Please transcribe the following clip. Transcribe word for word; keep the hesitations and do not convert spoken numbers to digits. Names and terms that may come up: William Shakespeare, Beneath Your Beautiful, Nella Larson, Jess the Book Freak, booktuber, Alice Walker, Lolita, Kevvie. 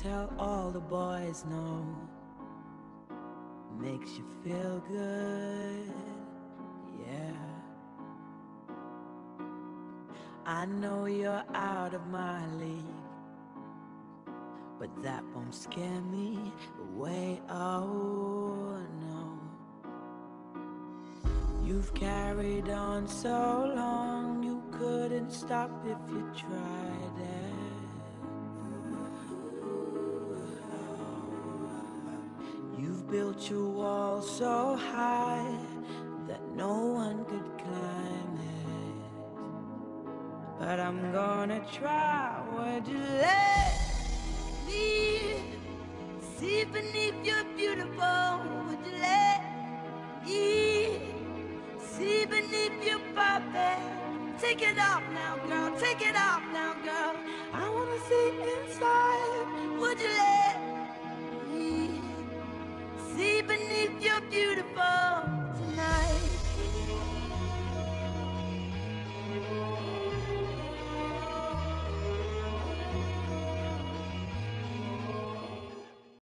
tell all the boys no. Makes you feel good, yeah. I know you're out of my league, but that won't scare me away, oh no. You've carried on so long, you couldn't stop if you tried it. You've built your wall so high that no one could climb it. But I'm gonna try. Would you let me see beneath your beautiful? Would you let me see beneath your perfect? Take it off now, girl. Take it off now, girl. I wanna see inside. Would you let